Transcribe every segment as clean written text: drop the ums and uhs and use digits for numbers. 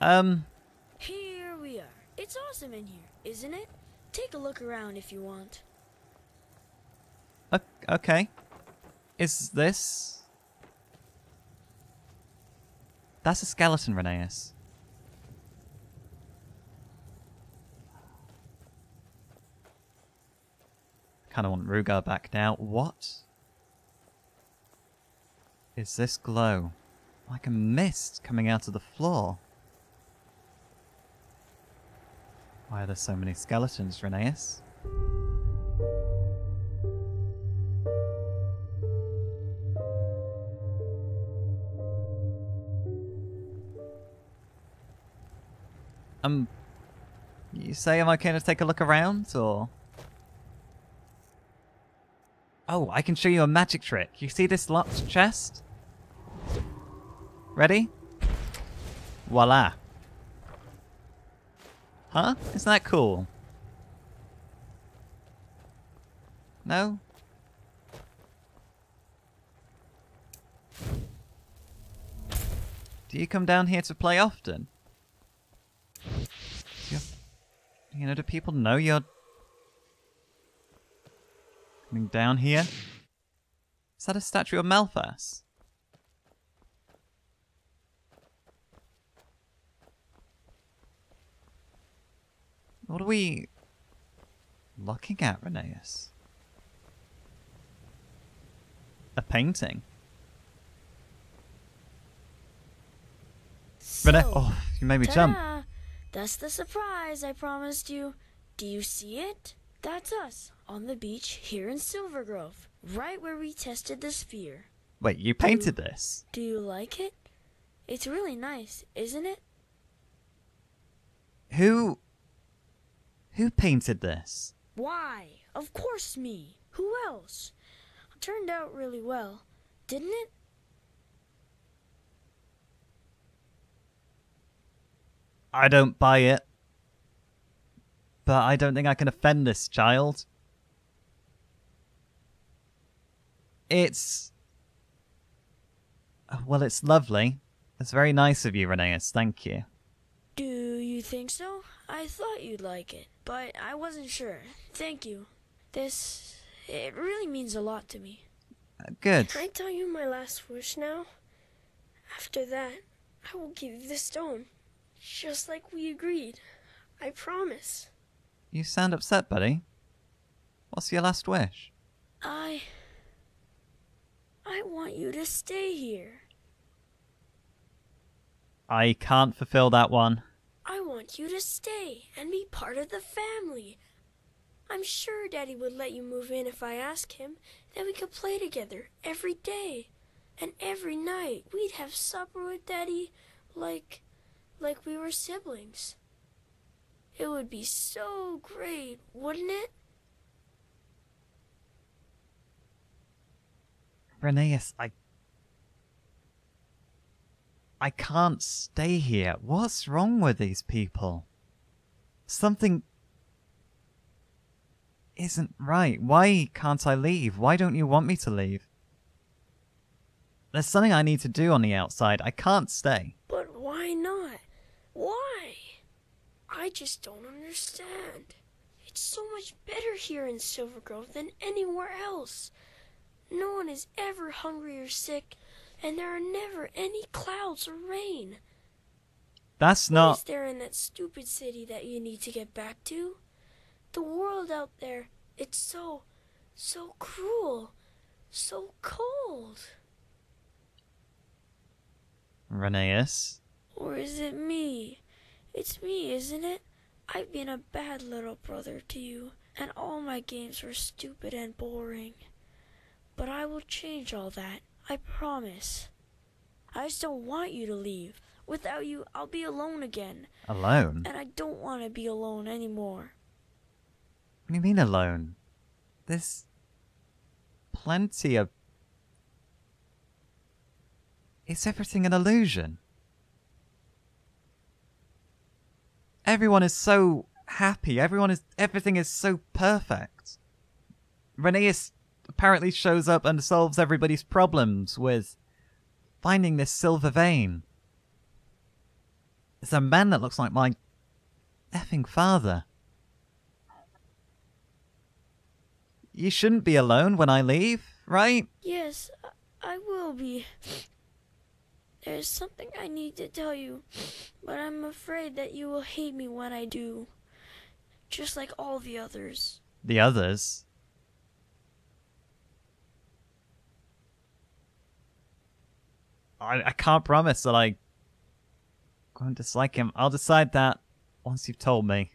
Here we are. It's awesome in here, isn't it? Take a look around if you want. Okay. Is this... That's a skeleton, Rhéneus. Kind of want Rugar back now. What is this glow? Like a mist coming out of the floor. Why are there so many skeletons, Rhéneus? You say I'm okay to take a look around, or? Oh, I can show you a magic trick. You see this locked chest? Ready? Voila. Huh? Isn't that cool? No? Do you come down here to play often? You know, do people know you're coming down here? Is that a statue of Malphas? What are we looking at, Rhéneus? A painting. So, Rhéneus, oh, you made me jump. That's the surprise I promised you. Do you see it? That's us, on the beach here in Silvergrove, right where we tested the sphere. Wait, you painted this? Do you like it? It's really nice, isn't it? Who painted this? Why, of course me. Who else? It turned out really well, didn't it? I don't buy it, but I don't think I can offend this child. It's... Well, it's lovely. It's very nice of you, Rhéneus. Thank you. Do you think so? I thought you'd like it, but I wasn't sure. Thank you. This... It really means a lot to me. Good. Can I tell you my last wish now? After that, I will give you the stone. Just like we agreed. I promise. You sound upset, buddy. What's your last wish? I want you to stay here. I can't fulfill that one. I want you to stay and be part of the family. I'm sure Daddy would let you move in if I asked him. Then we could play together every day. And every night we'd have supper with Daddy like we were siblings. It would be so great, wouldn't it? Rhéneus, I can't stay here. What's wrong with these people? Something isn't right. Why can't I leave? Why don't you want me to leave? There's something I need to do on the outside. I can't stay. But why not? Why? I just don't understand. It's so much better here in Silvergrove than anywhere else. No one is ever hungry or sick, and there are never any clouds or rain. That's not... What is there in that stupid city that you need to get back to? The world out there, it's so cruel, so cold. Rhéneus? Or is it me? It's me, isn't it? I've been a bad little brother to you, and all my games were stupid and boring. But I will change all that, I promise. I still want you to leave. Without you, I'll be alone again. Alone? And I don't want to be alone anymore. What do you mean alone? There's plenty of... Is everything an illusion? Everyone is so happy. Everything is so perfect. Rhéneus apparently shows up and solves everybody's problems with finding this silver vein. It's a man that looks like my effing father. You shouldn't be alone when I leave, right? Yes, I will be. There's something I need to tell you, but I'm afraid that you will hate me when I do. Just like all the others. The others? I can't promise that I won't dislike him. I'll decide that once you've told me.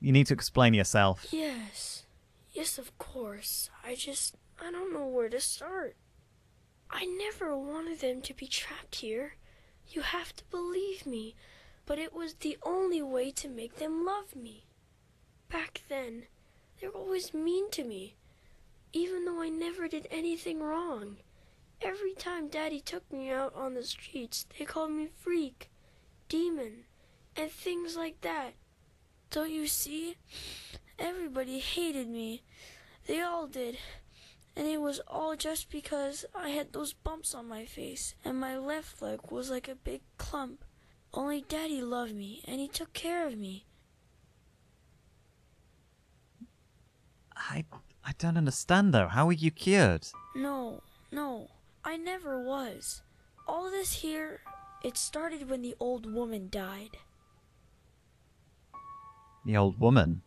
You need to explain yourself. Yes. Yes, of course. I don't know where to start. I never wanted them to be trapped here. You have to believe me. But it was the only way to make them love me. Back then, they were always mean to me, even though I never did anything wrong. Every time Daddy took me out on the streets, they called me freak, demon, and things like that. Don't you see? Everybody hated me. They all did. And it was all just because I had those bumps on my face, and my left leg was like a big clump. Only Daddy loved me, and he took care of me. I don't understand, though. How were you cured? No. I never was. All this here, it started when the old woman died. The old woman?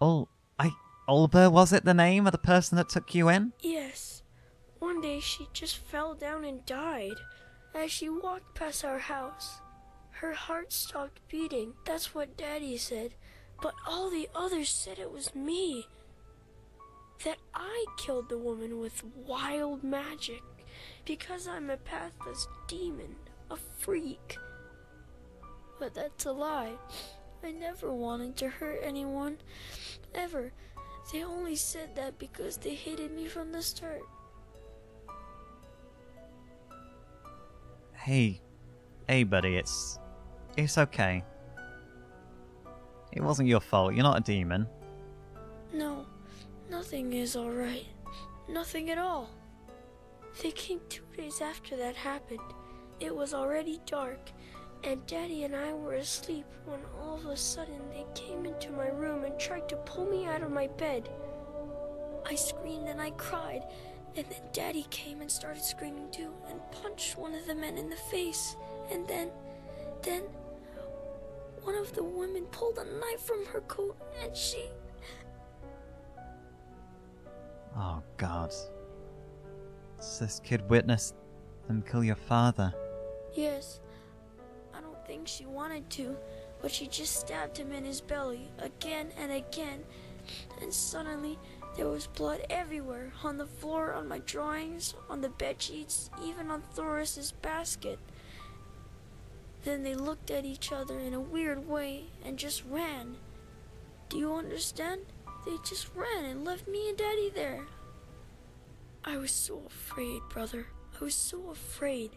Olba, was it the name of the person that took you in? Yes. One day she just fell down and died. As she walked past our house, her heart stopped beating. That's what Daddy said, but all the others said it was me. That I killed the woman with wild magic, because I'm a pathless demon, a freak. But that's a lie. I never wanted to hurt anyone, ever. They only said that because they hated me from the start. Hey buddy, it's okay. It wasn't your fault, you're not a demon. No, nothing is alright. Nothing at all. They came 2 days after that happened. It was already dark, and Daddy and I were asleep when all of a sudden they came into my room and tried to pull me out of my bed. I screamed and I cried, and then Daddy came and started screaming too and punched one of the men in the face. And then one of the women pulled a knife from her coat and she... Oh God. So this kid witnessed them kill your father. Yes. I think she wanted to, but she just stabbed him in his belly again and again, and suddenly there was blood everywhere, on the floor, on my drawings, on the bed sheets, even on Thoris's basket. Then they looked at each other in a weird way and just ran. Do you understand? They just ran and left me and Daddy there. I was so afraid, brother. I was so afraid.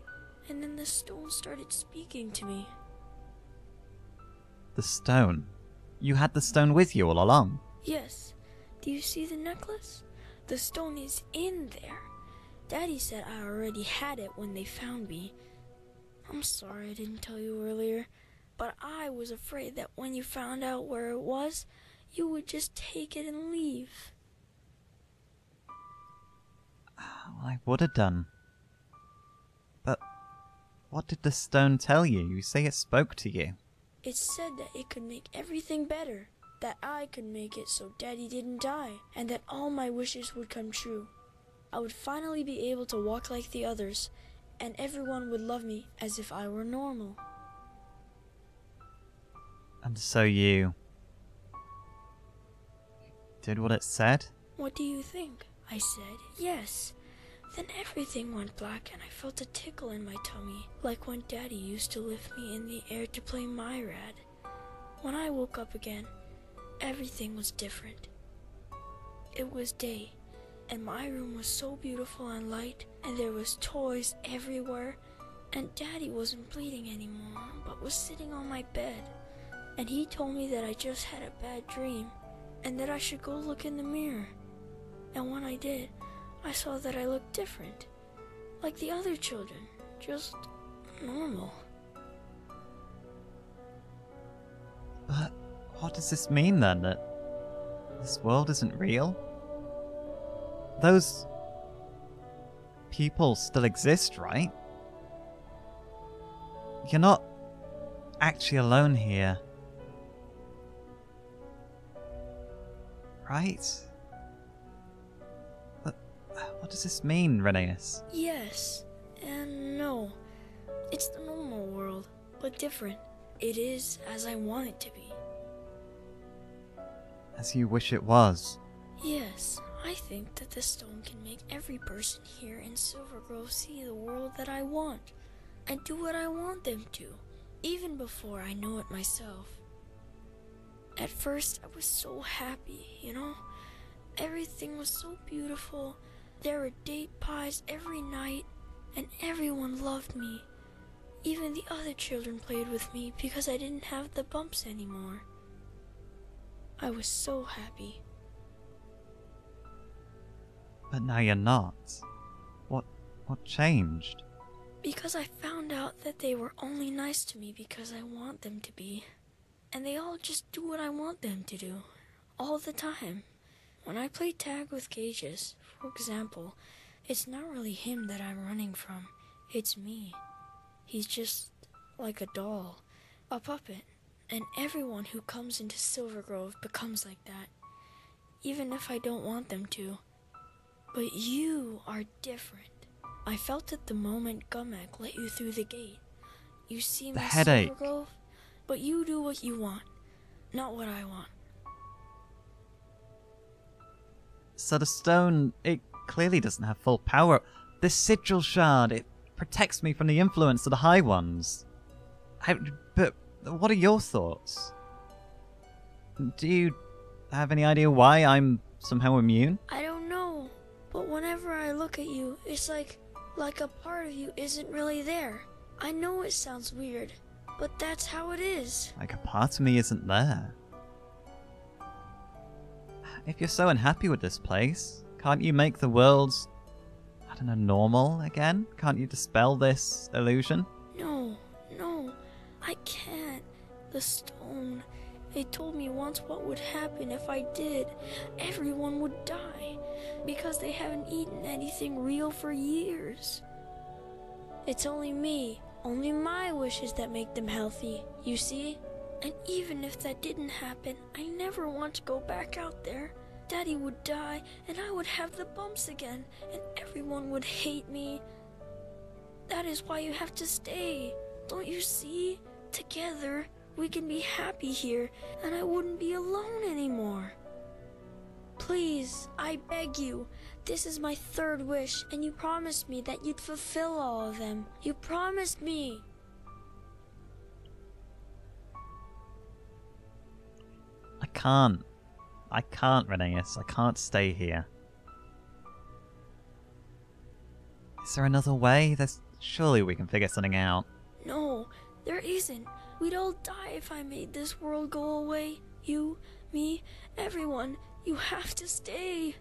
And then the stone started speaking to me. The stone? You had the stone with you all along? Yes. Do you see the necklace? The stone is in there. Daddy said I already had it when they found me. I'm sorry I didn't tell you earlier, but I was afraid that when you found out where it was, you would just take it and leave. Well, I would have done. But what did the stone tell you? You say it spoke to you. It said that it could make everything better. That I could make it so Daddy didn't die, and that all my wishes would come true. I would finally be able to walk like the others, and everyone would love me as if I were normal. And so you did what it said? What do you think? I said, yes. Then everything went black and I felt a tickle in my tummy, like when Daddy used to lift me in the air to play Myrad. When I woke up again, everything was different. It was day, and my room was so beautiful and light, and there was toys everywhere, and Daddy wasn't bleeding anymore, but was sitting on my bed. And he told me that I just had a bad dream, and that I should go look in the mirror. And when I did, I saw that I looked different, like the other children, just normal. But what does this mean then? That this world isn't real? Those people still exist, right? You're not actually alone here. Right? But what does this mean, Rhéneus? Yes and no. It's the normal world, but different. It is as I want it to be. As you wish it was? Yes, I think that this stone can make every person here in Silvergrove see the world that I want, and do what I want them to, even before I know it myself. At first, I was so happy, you know? Everything was so beautiful. There were date pies every night, and everyone loved me. Even the other children played with me because I didn't have the bumps anymore. I was so happy. But now you're not. What changed? Because I found out that they were only nice to me because I want them to be. And they all just do what I want them to do, all the time. When I play tag with Gages, for example, it's not really him that I'm running from, it's me. He's just like a doll, a puppet, and everyone who comes into Silvergrove becomes like that, even if I don't want them to. But you are different. I felt it the moment Gomek let you through the gate. You see my Silvergrove? But you do what you want, not what I want. So the stone, it clearly doesn't have full power. This Sigil Shard, it protects me from the influence of the High Ones. But what are your thoughts? Do you have any idea why I'm somehow immune? I don't know, but whenever I look at you, it's like a part of you isn't really there. I know it sounds weird, but that's how it is. Like a part of me isn't there. If you're so unhappy with this place, can't you make the world's, I don't know, normal again? Can't you dispel this illusion? No, I can't. The stone. They told me once what would happen if I did. Everyone would die, because they haven't eaten anything real for years. It's only me. Only my wishes that make them healthy, you see? And even if that didn't happen, I never want to go back out there. Daddy would die, and I would have the bumps again, and everyone would hate me. That is why you have to stay. Don't you see? Together, we can be happy here, and I wouldn't be alone anymore. Please, I beg you. This is my third wish, and you promised me that you'd fulfill all of them. You promised me! I can't. I can't, Rhéneus. I can't stay here. Is there another way? Surely we can figure something out. No, there isn't. We'd all die if I made this world go away. You, me, everyone. You have to stay.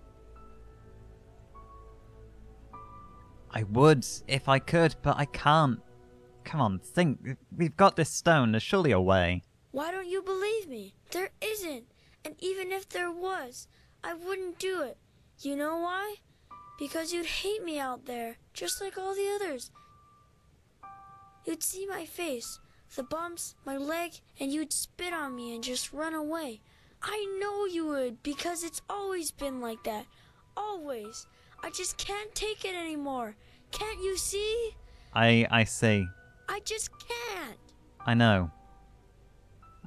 I would, if I could, but I can't. Come on, think. We've got this stone. There's surely a way. Why don't you believe me? There isn't. And even if there was, I wouldn't do it. You know why? Because you'd hate me out there, just like all the others. You'd see my face, the bumps, my leg, and you'd spit on me and just run away. I know you would, because it's always been like that. Always. I just can't take it anymore. Can't you see? I see. I just can't. I know.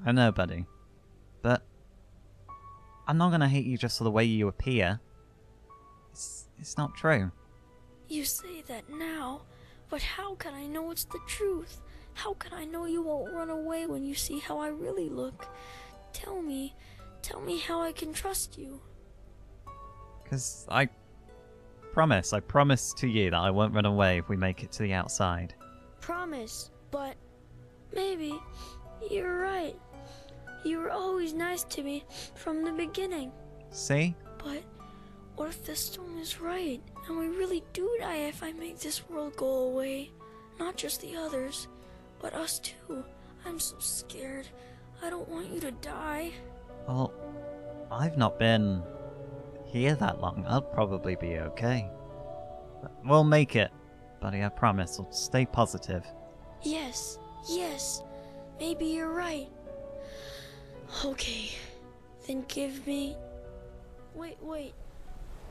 I know, buddy. But I'm not gonna hate you just for the way you appear. It's not true. You say that now, but how can I know it's the truth? How can I know you won't run away when you see how I really look? Tell me how I can trust you. Because I promise to you that I won't run away if we make it to the outside. Promise, but maybe you're right. You were always nice to me from the beginning. See? But what if the stone is right and we really do die if I make this world go away? Not just the others, but us too. I'm so scared. I don't want you to die. Well, I've not been here that long. I'll probably be okay. We'll make it, buddy. I promise. I'll stay positive. Yes, yes. Maybe you're right. Okay, then give me... Wait.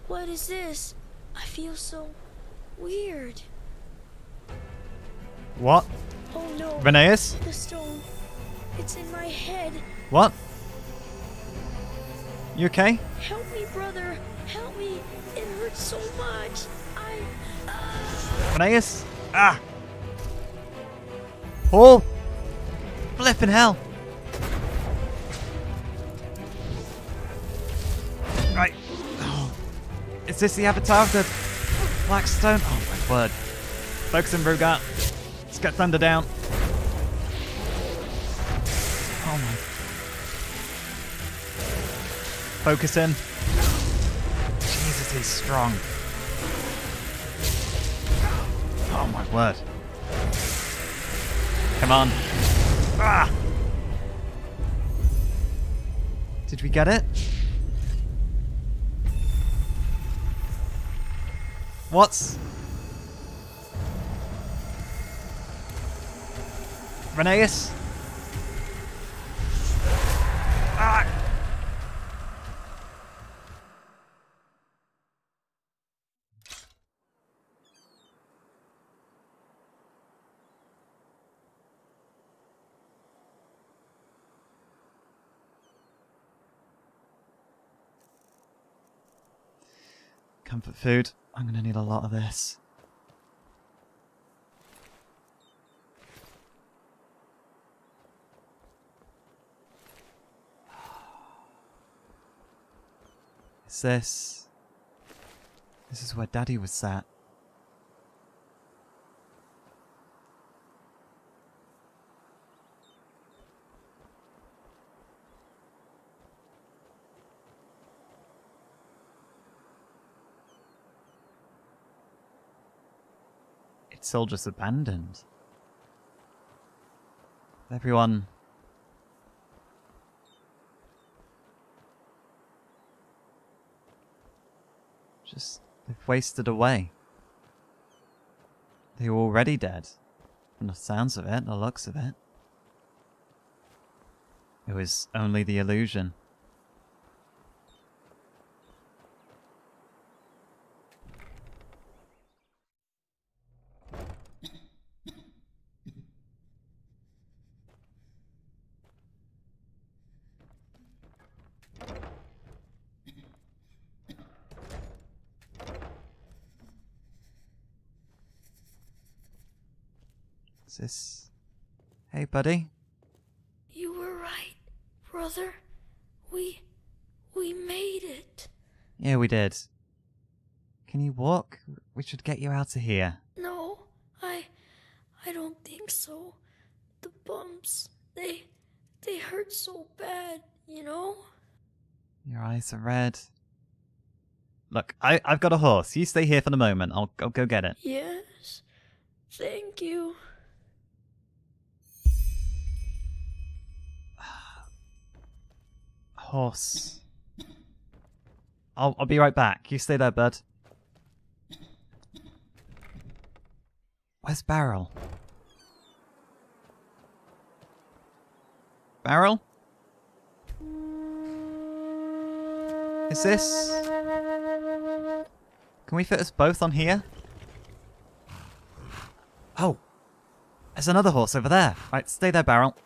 What is this? I feel so weird. What? Oh no. Rhéneus? The stone. It's in my head. What? You okay? Help me, brother. Help me. It hurts so much. Rhéneus? Ah! Oh! Flippin' hell! Right. Oh. Is this the avatar of the Blackstone? Oh my word. Focus and Rugar. Let's get Thunder down. Oh my. Focus in. Jesus, he's strong. Oh my word. Come on. Ah! Did we get it? What's... Rhéneus? Ah! Comfort food. I'm gonna need a lot of this. Is this... This is where Daddy was sat. It's all just abandoned. Everyone... Just, they've wasted away. They were already dead. From the sounds of it, the looks of it. It was only the illusion. This... Hey, buddy. You were right, brother. We made it. Yeah, we did. Can you walk? We should get you out of here. No, I don't think so. The bumps, they hurt so bad, you know? Your eyes are red. Look, I've got a horse. You stay here for the moment. I'll go get it. Yes, thank you. Horse. I'll be right back. You stay there, bud. Where's Barrel? Barrel? Is this... Can we fit us both on here? Oh! There's another horse over there. Right, stay there, Barrel.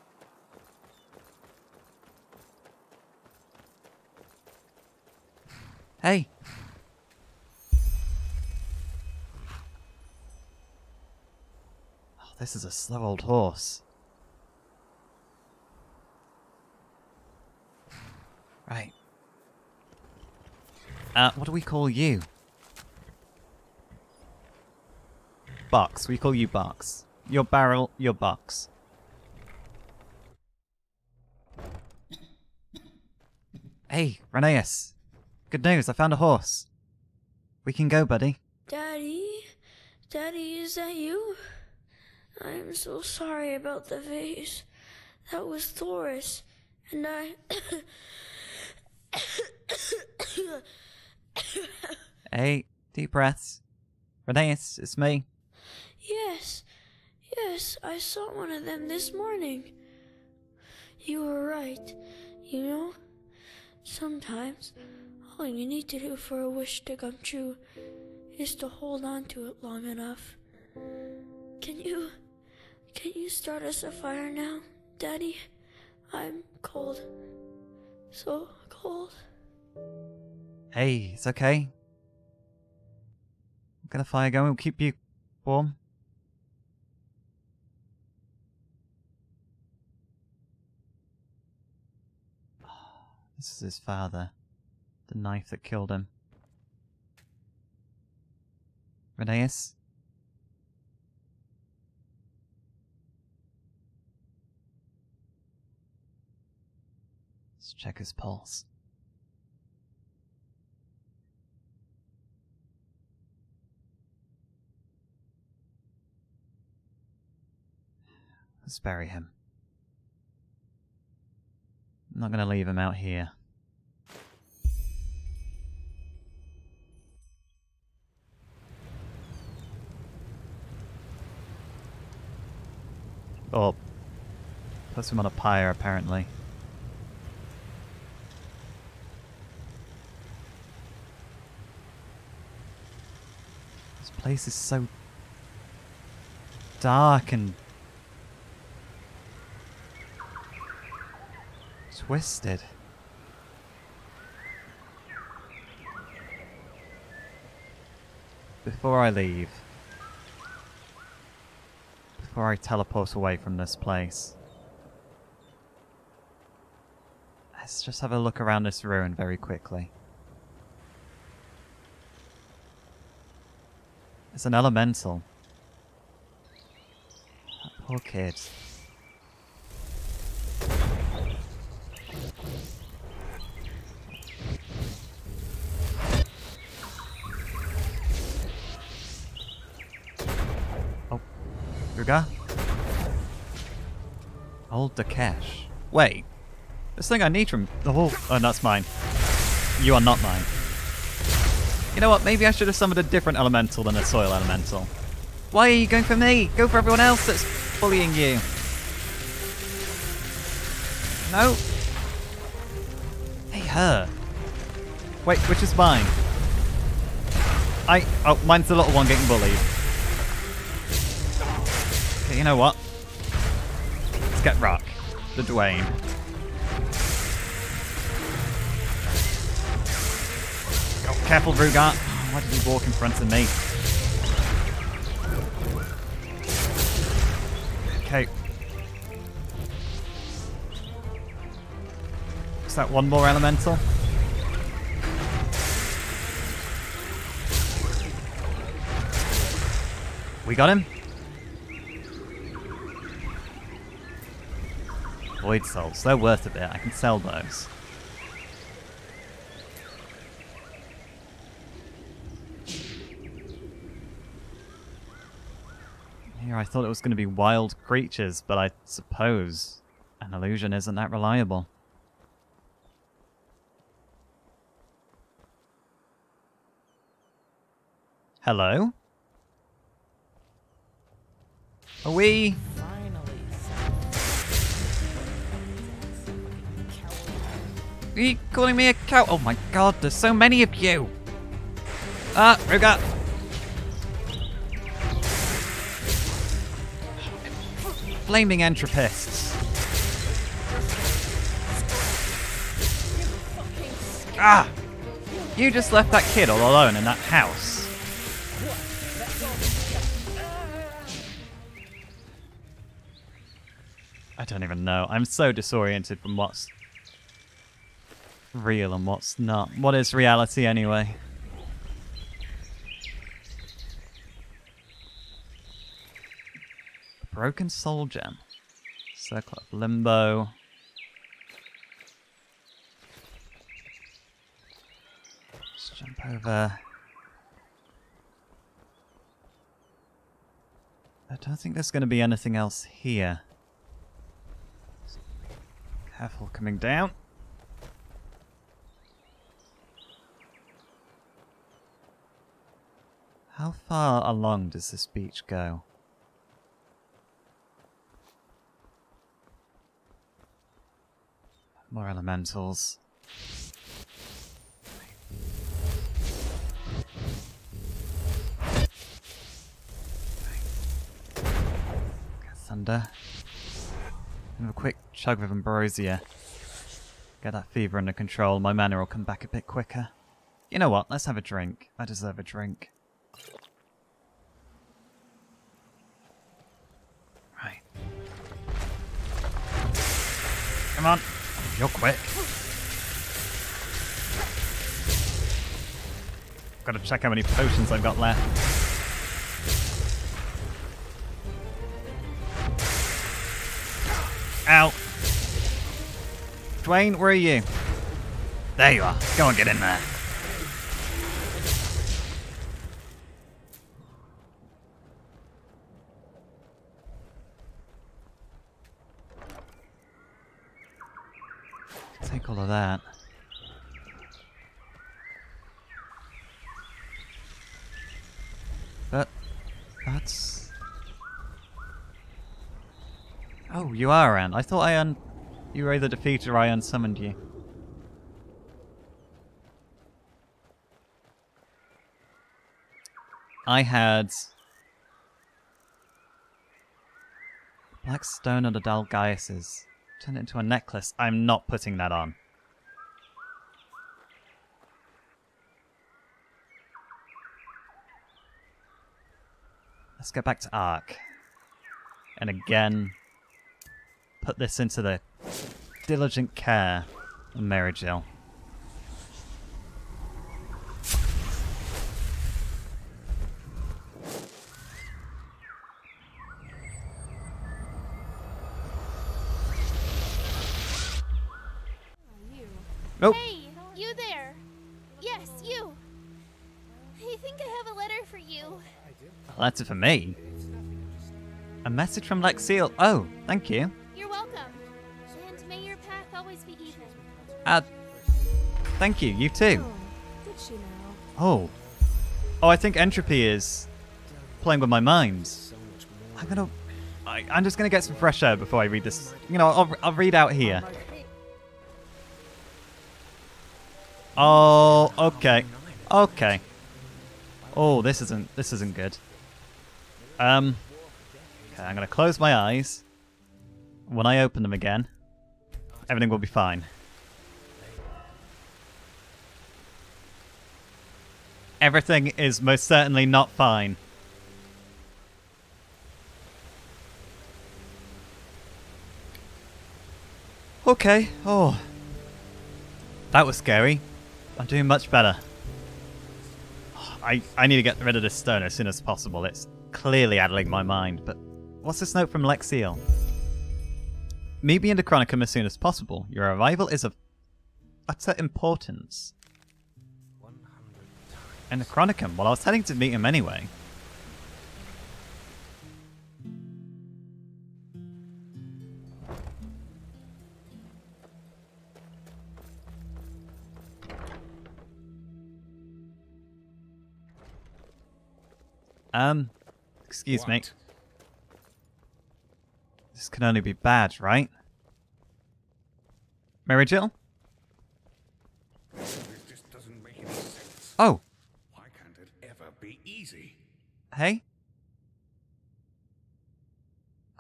Hey! Oh, this is a slow old horse. Right. What do we call you? Box. We call you Box. Your Barrel, your Box. Hey, Rhéneus! Good news, I found a horse. We can go, buddy. Daddy? Daddy, is that you? I am so sorry about the vase. That was Thoris, and I... Hey, deep breaths. Rhéneus, it's me. Yes, I saw one of them this morning. You were right. You know, sometimes all you need to do for a wish to come true is to hold on to it long enough. Can you start us a fire now, Daddy? I'm cold. So cold. Hey, it's okay. We'll get a fire going, we'll keep you warm. This is his father. The knife that killed him. Rhéneus? Let's check his pulse. Let's bury him. I'm not going to leave him out here. Oh, puts him on a pyre apparently. This place is so dark and twisted. Before I leave, before I teleport away from this place, let's just have a look around this ruin very quickly. It's an elemental. That poor kid. Hold the cash. Wait. This thing I need from the whole... Oh, that's mine. You are not mine. You know what? Maybe I should have summoned a different elemental than a soil elemental. Why are you going for me? Go for everyone else that's bullying you. No. Hey, her. Wait, which is mine? Oh, mine's the little one getting bullied. You know what? Let's get Rock, the Dwayne. Oh, careful, Rugar. Why did he walk in front of me? Okay. Is that one more elemental? We got him? Void Souls, they're worth a bit, I can sell those. Here I thought it was going to be wild creatures, but I suppose an illusion isn't that reliable. Hello? Are we... Are you calling me a cow? Oh my god, there's so many of you! Ah, Ruga! Flaming Entropists! Ah! You just left that kid all alone in that house. I don't even know. I'm so disoriented from what's real and what's not. What is reality anyway? A broken soul gem. Circle of limbo. Let's jump over. I don't think there's going to be anything else here. Careful coming down. How far along does this beach go? More elementals. Thunder. And a quick chug of ambrosia. Get that fever under control. My mana will come back a bit quicker. You know what? Let's have a drink. I deserve a drink. Right. Come on. You're quick. Gotta check how many potions I've got left. Ow. Dwayne, where are you? There you are. Go on, get in there. Take all of that. But that's... Oh, you are Anne. I thought you were either defeated or I unsummoned you. I had Blackstone and the Dalgaises. Turn it into a necklace. I'm not putting that on. Let's go back to Ark. And again, put this into the diligent care of Mery'Gil. Nope. Hey, you there? Yes, you. I think I have a letter for you. A letter for me? A message from Lexil. Oh, thank you. You're welcome. And may your path always be even. Thank you. You too. Oh. Oh, I think entropy is playing with my mind. I'm just gonna get some fresh air before I read this. You know, I'll read out here. Oh, okay. Okay. Oh, this isn't good. Okay, I'm gonna close my eyes. When I open them again, everything will be fine. Everything is most certainly not fine. Okay, oh. That was scary. I'm doing much better. I need to get rid of this stone as soon as possible. It's clearly addling my mind, but... What's this note from Lexil? Meet me in the Chronicum as soon as possible. Your arrival is of utter importance. In the Chronicum? Well, I was heading to meet him anyway. Excuse me. This can only be bad, right? Mery'Gil? This just doesn't make any sense. Oh. Why can't it ever be easy? Hey?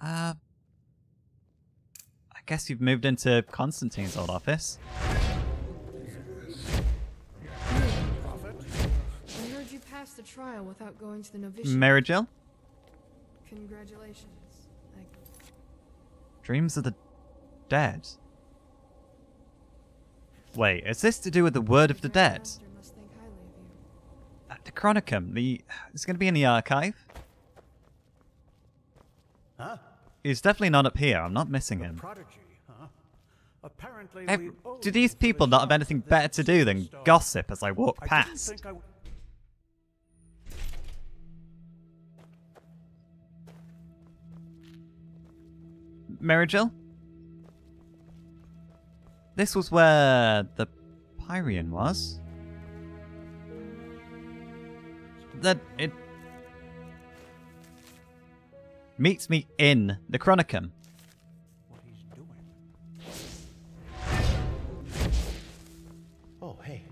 I guess you've moved into Constantine's old office. The trial without going to the novitiate. Mery'Gil? Congratulations. Dreams of the dead. Wait, is this to do with the word of the dead? The Chronicum, it's going to be in the archive. Huh? He's definitely not up here. I'm not missing him. Prodigy, huh? Apparently do these people not have anything better to do than gossip as I walk past? Mery'Gil? This was where the Pyrean was. That it meets me in the Chronicum. What he's doing. Oh, hey.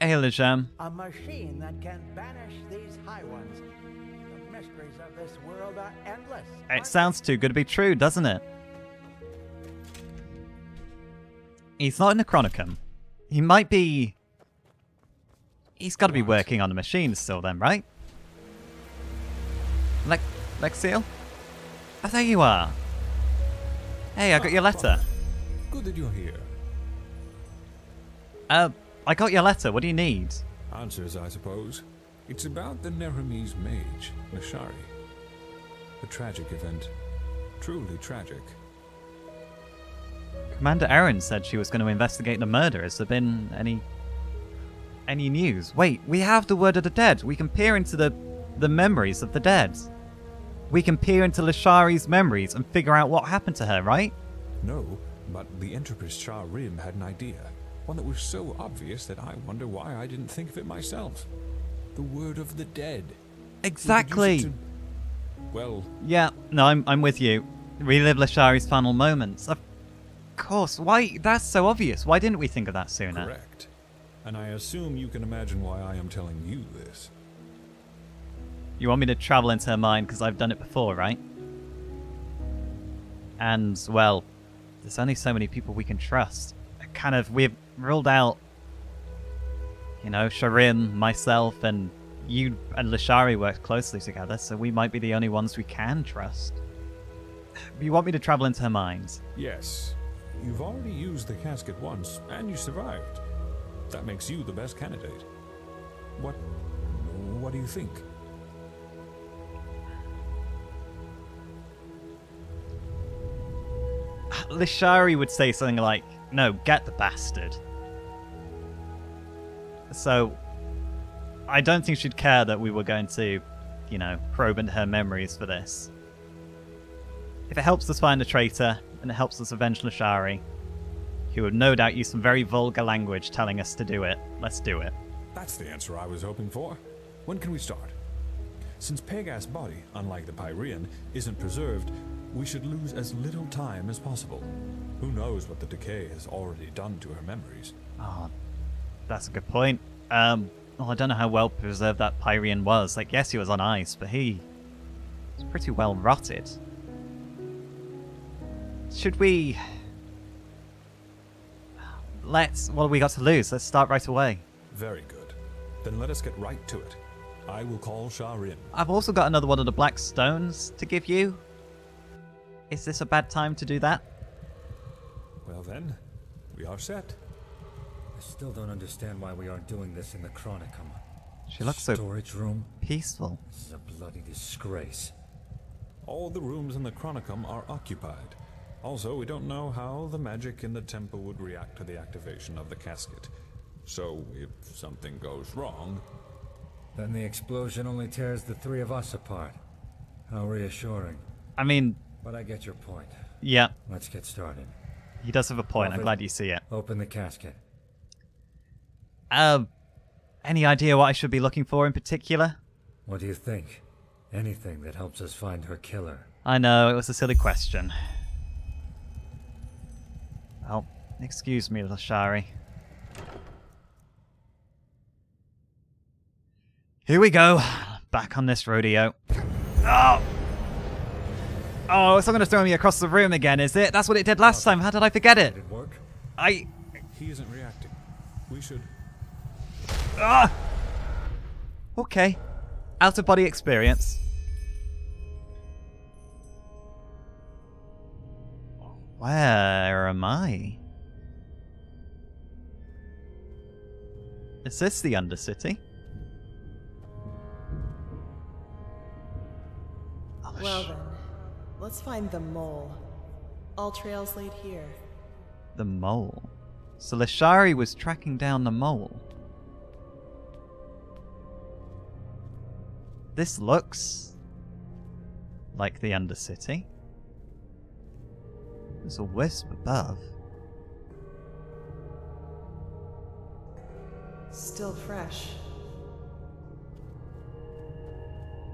Hey, Lisham. A machine that can banish these high ones. The mysteries of this world are endless. It sounds too good to be true, doesn't it? He's not in the Chronicum. He might be... He's got to be working on the machines still then, right? Lexil? Oh, there you are. Hey, I got your letter. Good that you're here. I got your letter. What do you need? Answers, I suppose. It's about the Nehrimese mage, Lishari. A tragic event. Truly tragic. Commander Erin said she was going to investigate the murder. Has there been any news? Wait, we have the word of the dead. We can peer into the memories of the dead. We can peer into Lishari's memories and figure out what happened to her, right? No, but the Entropist Sha'Rim had an idea. One that was so obvious that I wonder why I didn't think of it myself. The word of the dead. Exactly. Well... Yeah, no, I'm with you. Relive Lishari's final moments. Of course, why? That's so obvious. Why didn't we think of that sooner? Correct. And I assume you can imagine why I am telling you this. You want me to travel into her mind because I've done it before, right? And, well, there's only so many people we can trust. We've ruled out, you know, Sha'Rim, myself, and you and Lishari work closely together, so we might be the only ones we can trust. You want me to travel into her mind? Yes. You've already used the casket once, and you survived. That makes you the best candidate. What do you think? Lishari would say something like, "No, get the bastard." So, I don't think she'd care that we were going to, you know, probe into her memories for this. If it helps us find a traitor, and it helps us avenge Lishari, who would no doubt use some very vulgar language telling us to do it. Let's do it. That's the answer I was hoping for. When can we start? Since Pegas' body, unlike the Pyrean, isn't preserved, we should lose as little time as possible. Who knows what the decay has already done to her memories? Oh, that's a good point. Well, I don't know how well preserved that Pyrean was. Like, yes, he was on ice, but he was pretty well rotted. Should we... What have we got to lose? Let's start right away. Very good. Then let us get right to it. I will call Sha'Rim. I've also got another one of the Black Stones to give you. Is this a bad time to do that? Well then, we are set. I still don't understand why we aren't doing this in the Chronicum. She looks so storage room peaceful. This is a bloody disgrace. All the rooms in the Chronicum are occupied. Also, we don't know how the magic in the temple would react to the activation of the casket. So, if something goes wrong... Then the explosion only tears the three of us apart. How reassuring. I mean... But I get your point. Yeah. Let's get started. He does have a point. I'm glad you see it. Open the casket. Any idea what I should be looking for in particular? What do you think? Anything that helps us find her killer. I know, it was a silly question. Well, excuse me, Lishari. Here we go. Back on this rodeo. Oh! Oh, it's not going to throw me across the room again, is it? That's what it did last time. How did I forget it? Did it work? He isn't reacting. We should... Ah! Okay. Out-of-body experience. Where am I? Is this the Undercity? Oh, well then. Let's find the mole. All trails lead here. The mole. So Lishari was tracking down the mole. This looks like the Undercity. There's a wisp above. Still fresh.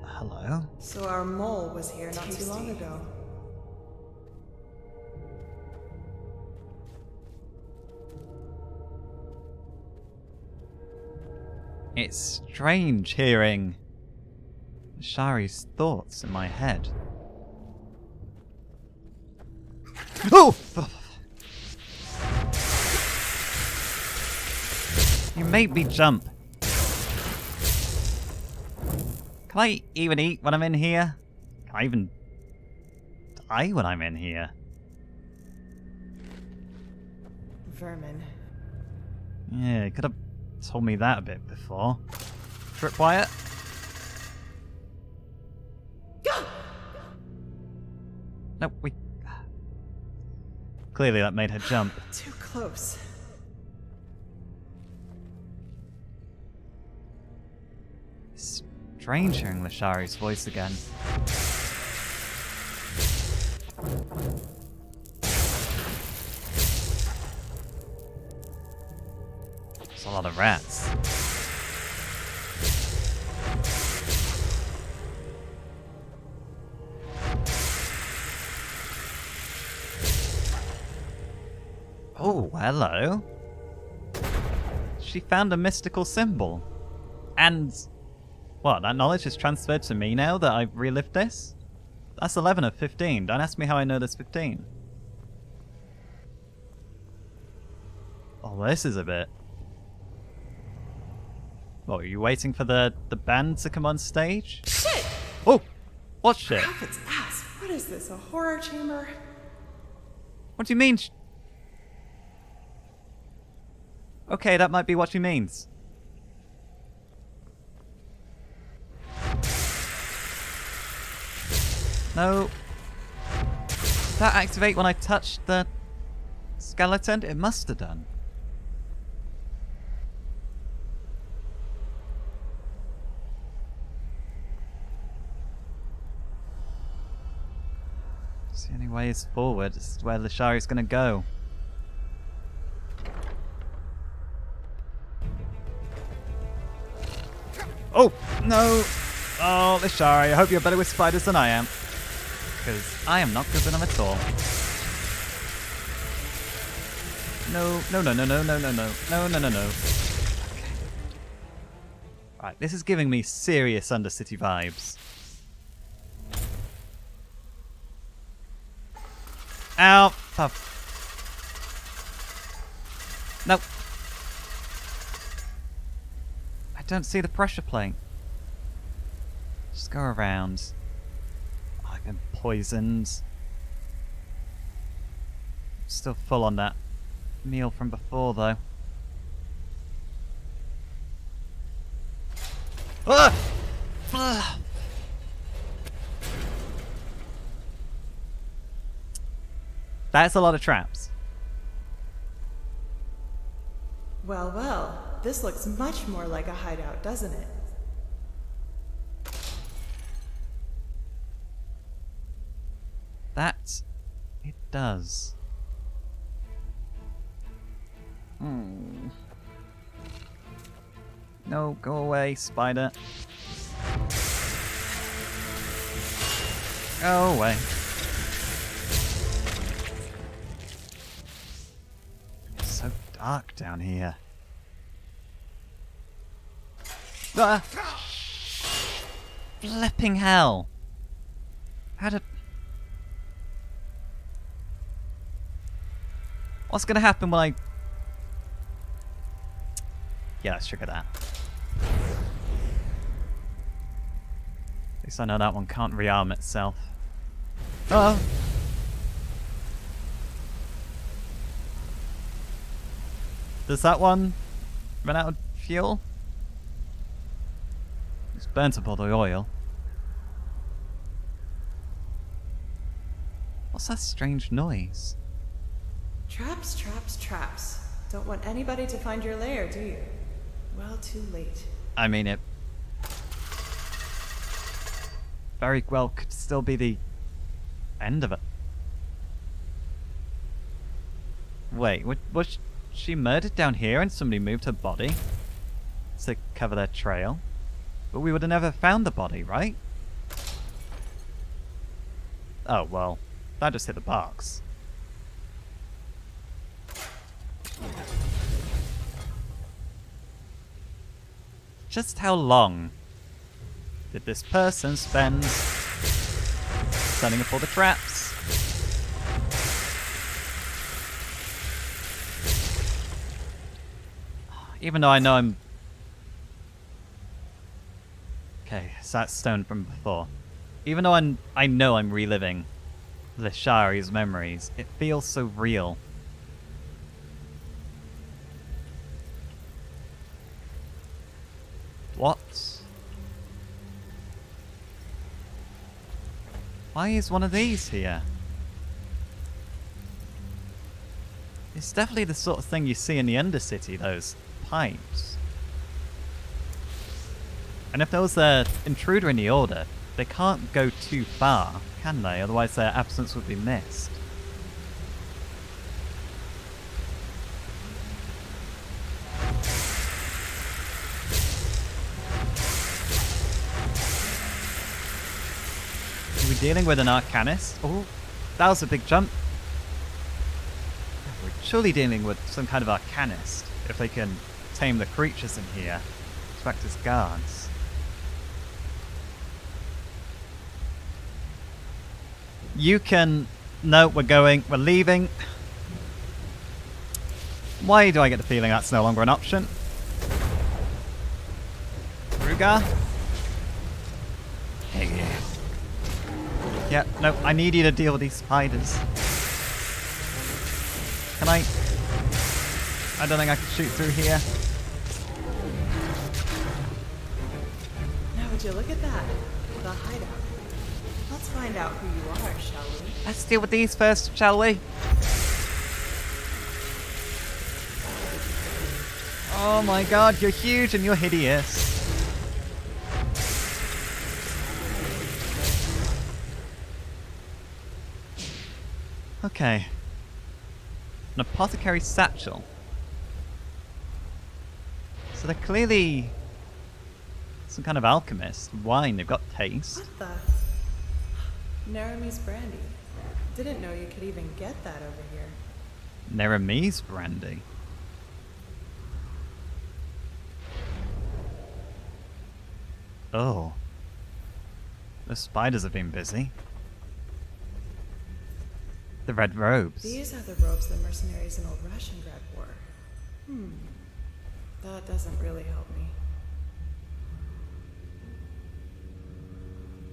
Hello? So our mole was here not too long ago. It's strange hearing Shari's thoughts in my head. Oh! You made me jump. Can I even eat when I'm in here? Can I even die when I'm in here? Vermin. Yeah, could have told me that a bit before. Tripwire. No, we... Clearly that made her jump. Too close. Strange hearing Lishari's voice again. There's a lot of rats. Oh, hello. She found a mystical symbol. And... what, that knowledge is transferred to me now that I've relived this? That's 11 of 15. Don't ask me how I know there's 15. Oh, this is a bit... What, were you waiting for the band to come on stage? Shit! Oh! What shit? Prophet's ass. What is this, a horror chamber? What do you mean? Okay, that might be what she means. No. Did that activate when I touched the skeleton? It must have done. It's the only way is forward. This is where Lishari's gonna go. Oh! No! Oh, Lishari, I hope you're better with spiders than I am. Because I am not good at them at all. No. Okay. Right, this is giving me serious Undercity vibes. Ow! Puff. Nope. I don't see the pressure plate. Just go around. I've been poisoned. Still full on that meal from before, though. Ah! Ah! That's a lot of traps. Well, well, this looks much more like a hideout, doesn't it? That it does. Hmm. No, go away, spider. Go away. It's so dark down here. Ah! Flipping hell! How did... What's gonna happen when I... Yeah, let's trigger that. At least I know that one can't rearm itself. Oh! Does that one run out of fuel? It's burnt up all the oil. What's that strange noise? Traps, traps, traps. Don't want anybody to find your lair, do you? Well, too late. I mean, it very well could still be the end of it. Wait, was she murdered down here and somebody moved her body to cover their trail? But we would have never found the body, right? Oh, well, that just hit the box. Just how long did this person spend standing up all the traps? Even though I know I'm... Okay, so that's stone from before. Even though I know I'm reliving Lishari's memories, it feels so real. What? Why is one of these here? It's definitely the sort of thing you see in the Undercity, those pipes. And if there was an intruder in the Order, they can't go too far, can they? Otherwise their absence would be missed. Are we dealing with an Arcanist? Oh, that was a big jump. We're surely dealing with some kind of Arcanist, if they can tame the creatures in here to act as guards. You can... No, we're going. We're leaving. Why do I get the feeling that's no longer an option? Rugar? Hey. Yeah, no, I need you to deal with these spiders. Can I... I don't think I can shoot through here. Now would you look at that? The hideout. Let's find out who you are, shall we? Let's deal with these first, shall we? Oh my god, you're huge and you're hideous. Okay. An apothecary satchel. So they're clearly some kind of alchemist. Wine, they've got taste. What the? Nehrimese brandy. Didn't know you could even get that over here. Nehrimese brandy. Oh. The spiders have been busy. The red robes. These are the robes the mercenaries in old Rashengrad wore. That doesn't really help me.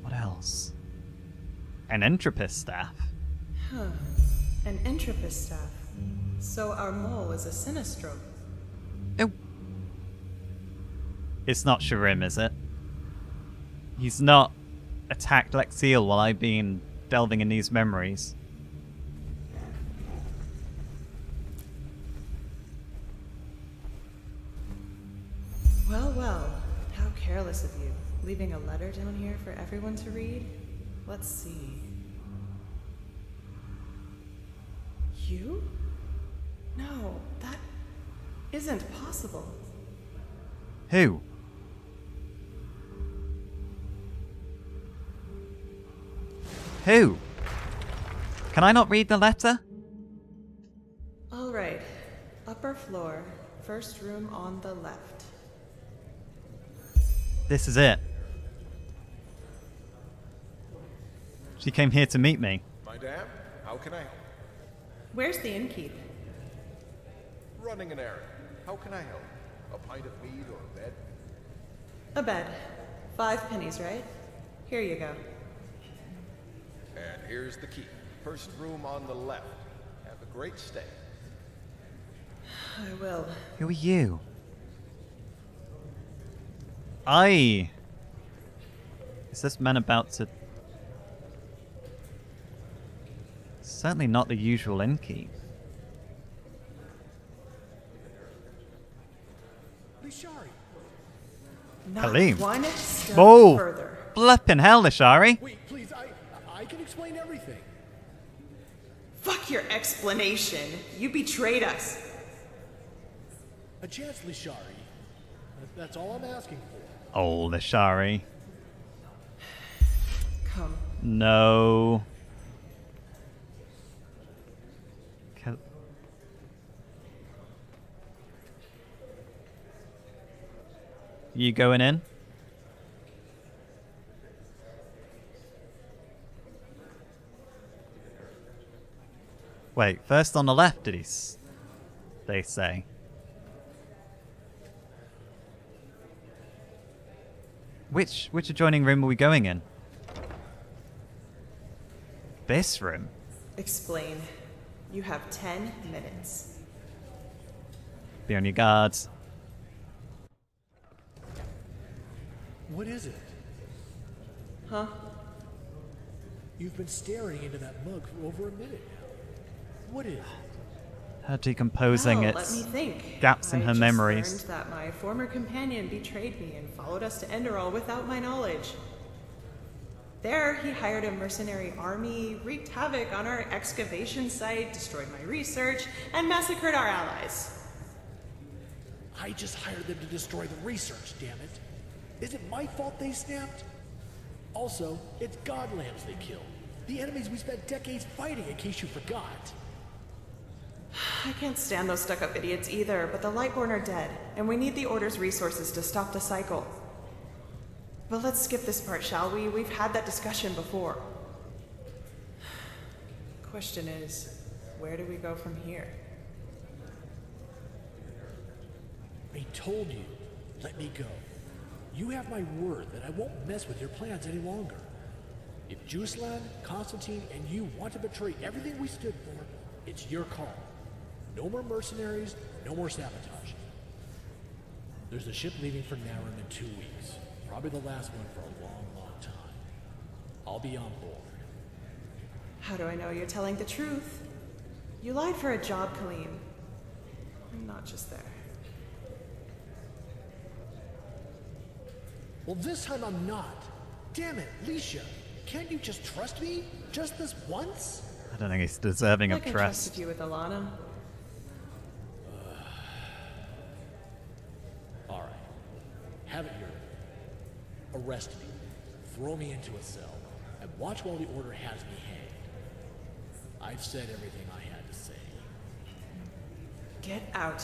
What else? An Entropist staff. Huh. An Entropist staff. So our mole is a Sinistral. Oh. It's not Sha'Rim, is it? He's not attacked Lexil while I've been delving in these memories. Well, well. How careless of you. Leaving a letter down here for everyone to read? Let's see. You? No, that isn't possible. Who? Who? Can I not read the letter? All right. Upper floor, first room on the left. This is it. She came here to meet me. Madame, how can I help? Where's the innkeep? Running an errand. How can I help? A pint of mead or a bed? A bed. 5 pennies, right? Here you go. And here's the key. First room on the left. Have a great stay. I will. Who are you? I... Is this man about to... Certainly not the usual innkeep. Lishari. Kaleem. Oh, flippin' hell, Lishari. Wait, please, I can explain everything. Fuck your explanation. You betrayed us. A chance, Lishari. That's all I'm asking for. Oh, Lishari. Come. No. You going in? Wait, first on the left, did he they say? Which adjoining room are we going in? This room? Explain. You have 10 minutes. Be on your guards. What is it? Huh? You've been staring into that mug for over a minute now. What is it? Her decomposing its gaps in her memories. I just learned that my former companion betrayed me and followed us to Enderal without my knowledge. There, he hired a mercenary army, wreaked havoc on our excavation site, destroyed my research, and massacred our allies. I just hired them to destroy the research, damn it. Is it my fault they snapped? Also, it's godlambs they killed. The enemies we spent decades fighting, in case you forgot. I can't stand those stuck-up idiots either, but the Lightborn are dead, and we need the Order's resources to stop the cycle. But let's skip this part, shall we? We've had that discussion before. Question is, where do we go from here? I told you, let me go. You have my word that I won't mess with your plans any longer. If Juslan, Constantine, and you want to betray everything we stood for, it's your call. No more mercenaries, no more sabotage. There's a ship leaving for Nehrim in 2 weeks. Probably the last one for a long, long time. I'll be on board. How do I know you're telling the truth? You lied for a job, Kaleem. I'm not just there. Well, this time I'm not. Damn it, Licia. Can't you just trust me? Just this once? I don't think he's deserving of trust. I trusted you with Alana. All right. Have it your way. Arrest me. Throw me into a cell. And watch while the Order has me hanged. I've said everything I had to say. Get out.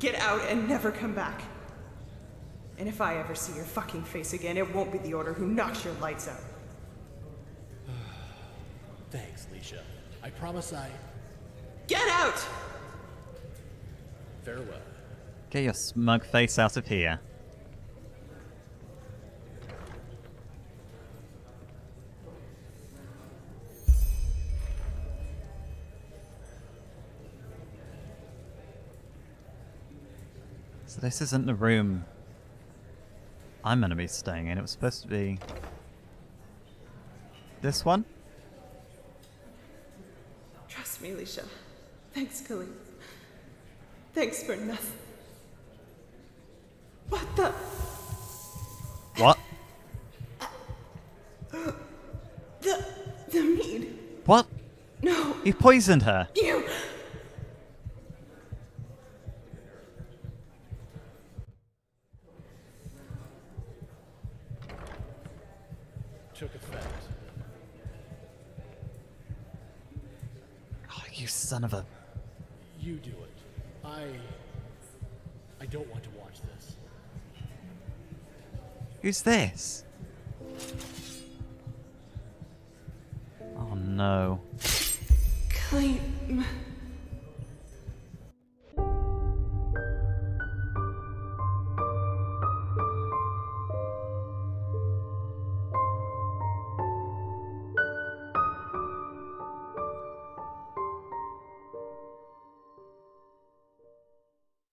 Get out and never come back. And if I ever see your fucking face again, it won't be the Order who knocks your lights out. Thanks, Licia. I promise I... Get out! Farewell. Get your smug face out of here. So this isn't the room I'm going to be staying in. It was supposed to be this one. Trust me, Licia. Thanks, Kaleem. Thanks for nothing. What the? What? The mead. What? No. You poisoned her. You. Took effect. Oh, you son of a... You do it. I don't want to watch this. Who's this? Oh no. Kaleem.